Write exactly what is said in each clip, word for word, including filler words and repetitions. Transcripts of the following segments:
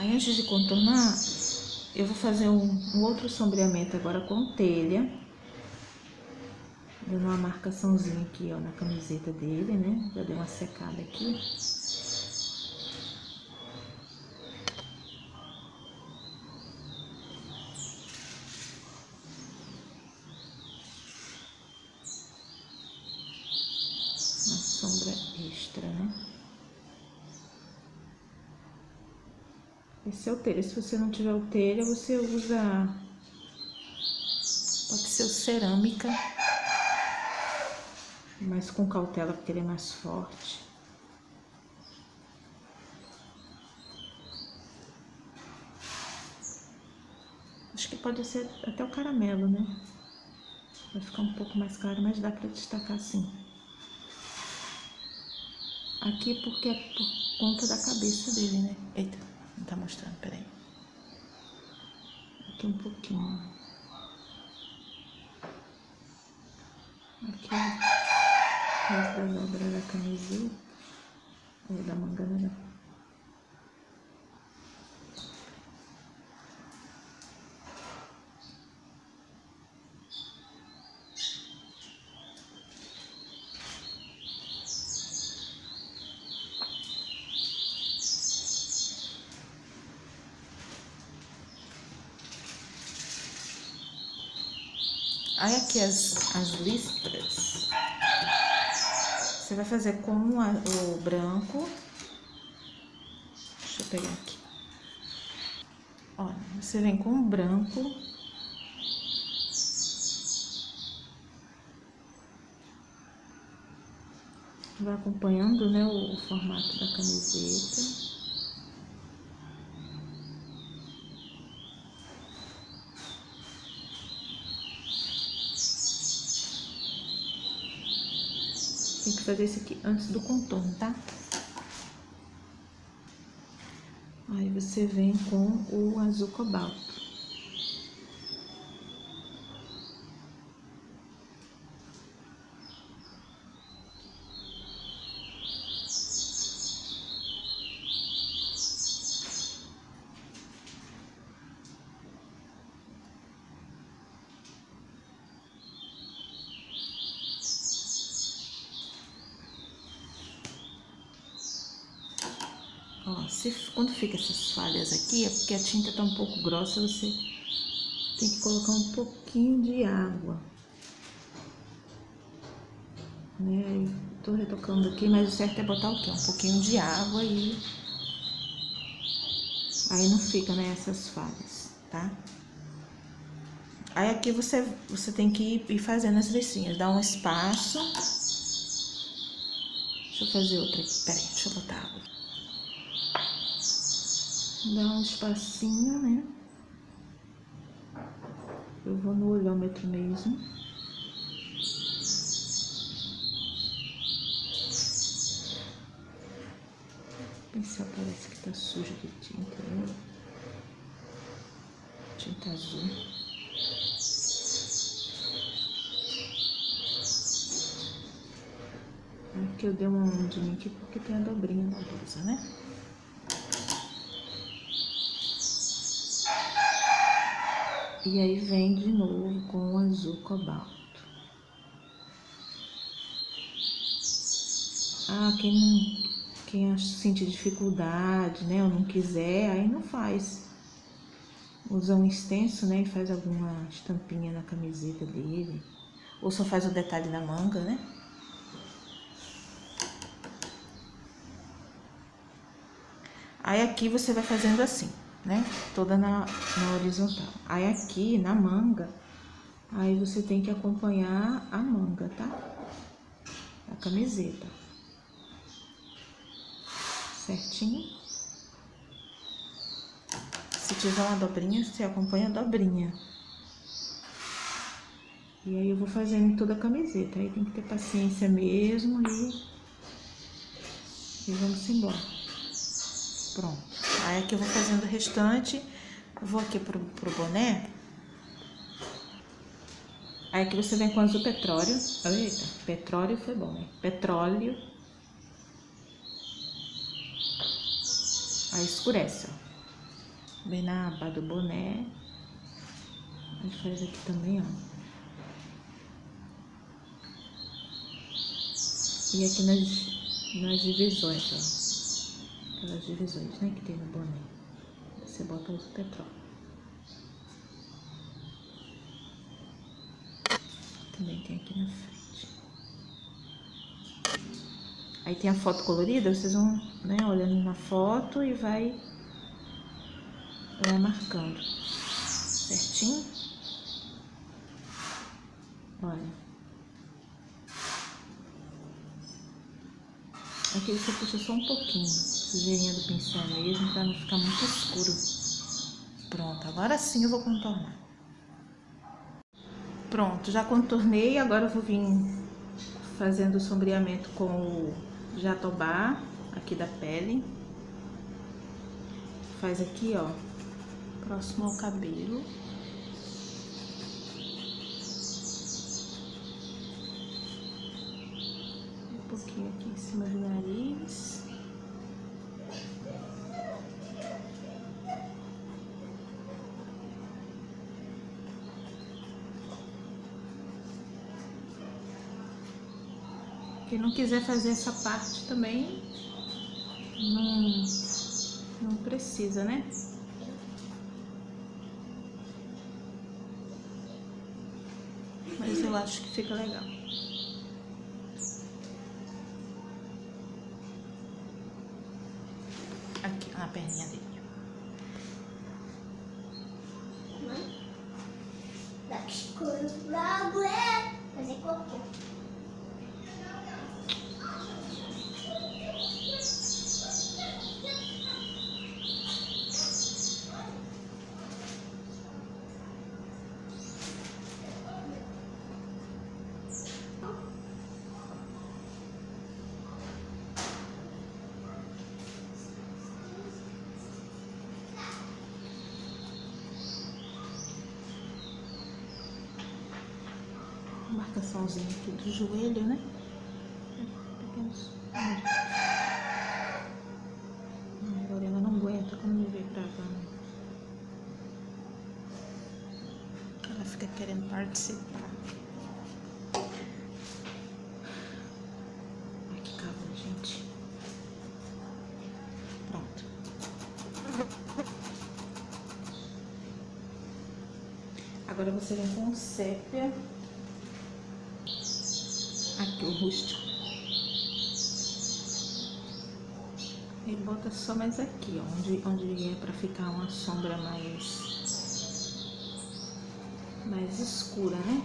Aí, antes de contornar, eu vou fazer um, um outro sombreamento agora com telha. Dando uma marcaçãozinha aqui, ó, na camiseta dele, né? Já dei uma secada aqui. Sombra extra, né? Esse é o telha. Se você não tiver o telha, você usa... pode ser o cerâmica. Mas com cautela, porque ele é mais forte. Acho que pode ser até o caramelo, né? Vai ficar um pouco mais claro, mas dá pra destacar assim. Aqui porque é por conta da cabeça dele, né? Eita, não tá mostrando, peraí. Aqui um pouquinho. Aqui o resto da dobra da camiseta. Ou da mangana. Aí aqui as, as listras, você vai fazer com a, o branco, deixa eu pegar aqui, olha, você vem com o branco, vai acompanhando, né, o, o formato da camiseta. Tem que fazer isso aqui antes do contorno, tá? Aí você vem com o azul cobalto. Ó, se, quando fica essas falhas aqui, é porque a tinta tá um pouco grossa, você tem que colocar um pouquinho de água. Né? Tô retocando aqui, mas o certo é botar o quê? Um pouquinho de água e... aí não fica, né, essas falhas, tá? Aí aqui você, você tem que ir fazendo as listinhas, dá um espaço. Deixa eu fazer outra aqui, peraí, deixa eu botar água. Dá um espacinho, né? Eu vou no olhômetro mesmo. O pincel parece que tá sujo de tinta, né? Tinta azul. Aqui eu dei uma ondinha aqui porque tem a dobrinha na blusa, né? E aí vem de novo com o azul cobalto. Ah, quem, não, quem sente dificuldade, né, ou não quiser, aí não faz. Usa um extenso, né, e faz alguma estampinha na camiseta dele. Ou só faz o detalhe da manga, né? Aí aqui você vai fazendo assim, né? Toda na, na horizontal. Aí aqui na manga, aí você tem que acompanhar a manga, tá? A camiseta. Certinho. Se tiver uma dobrinha, você acompanha a dobrinha. E aí eu vou fazendo toda a camiseta. Aí tem que ter paciência mesmo e, e vamos embora. Pronto, aí aqui eu vou fazendo o restante, vou aqui pro, pro boné. Aí aqui você vem com azul petróleo, eita, petróleo foi bom, né? Petróleo. Aí escurece, ó. Vem na aba do boné. A gente faz aqui também, ó. E aqui nas, nas divisões, ó. Aquelas divisões, né, que tem no boné. Você bota o uso petróleo. Também tem aqui na frente. Aí tem a foto colorida, vocês vão, né, olhando na foto e vai... Vai marcando certinho. Olha. Aqui você puxa só um pouquinho, sujeirinha do pincel mesmo, pra não ficar muito escuro. Pronto, agora sim eu vou contornar. Pronto, já contornei, agora eu vou vir fazendo o sombreamento com o jatobá aqui da pele. Faz aqui, ó. Próximo ao cabelo. Um pouquinho aqui em cima do nariz. Quem não quiser fazer essa parte também, não, não precisa, né? Mas eu acho que fica legal. Aqui, na perninha dele. Tá escuro logo, é fazer cocô. Marcaçãozinha aqui do joelho, né? Pequenos. Ai, Lorena não aguenta quando me vê gravando. Ela fica querendo participar. Ai, que cabelo, gente. Pronto. Agora você vem com sépia. Aqui o rosto. E bota só mais aqui, ó, onde, onde é pra ficar uma sombra mais... Mais escura, né?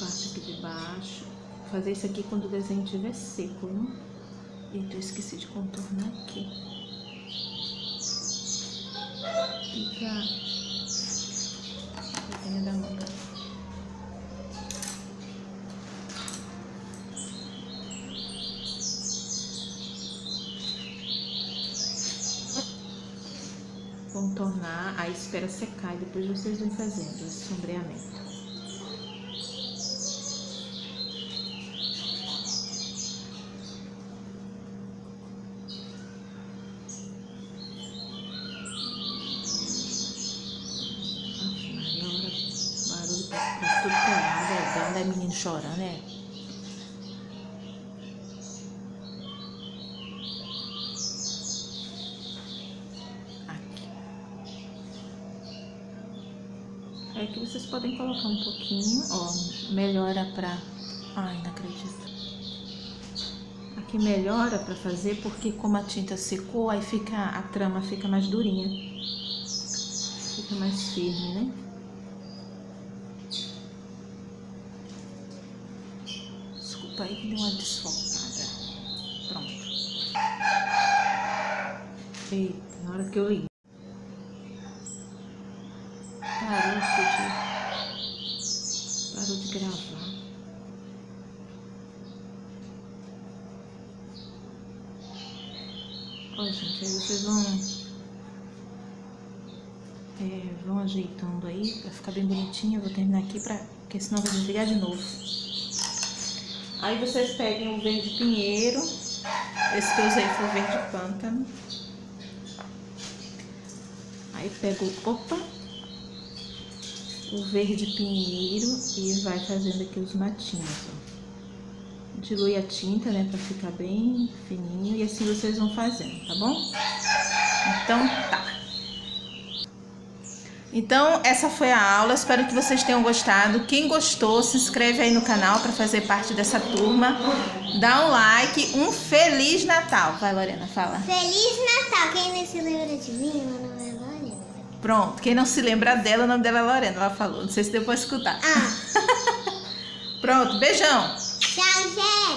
Parte aqui de baixo. Vou fazer isso aqui quando o desenho estiver seco, né? Então eu esqueci de contornar aqui. Fica... da mão. Contornar, aí espera secar e depois vocês vão fazendo esse sombreamento. É menino chora, né? Aqui. Aí aqui vocês podem colocar um pouquinho, ó, melhora pra... Ai, não acredito. Aqui melhora pra fazer porque como a tinta secou, aí fica, a trama fica mais durinha. Fica mais firme, né? Aí que deu uma desfocada. Pronto. Eita, na hora que eu li. Parou de... Parou de gravar. Ó, gente, aí vocês vão... É, vão ajeitando aí pra ficar bem bonitinho. Eu vou terminar aqui pra... Porque senão eu vou desligar de novo. Aí vocês peguem um verde pinheiro. Esse que eu usei foi verde pântano. Aí pego, opa, o verde pinheiro e vai fazendo aqui os matinhos, ó. Dilui a tinta, né, pra ficar bem fininho, e assim vocês vão fazendo, tá bom? Então, tá. Então, essa foi a aula, espero que vocês tenham gostado. Quem gostou, se inscreve aí no canal pra fazer parte dessa turma. Dá um like, um Feliz Natal. Vai, Lorena, fala. Feliz Natal, quem não se lembra de mim, meu nome é Lorena. Pronto, quem não se lembra dela, o nome dela é Lorena, ela falou. Não sei se deu pra escutar. Ah. Pronto, beijão. Tchau, gente.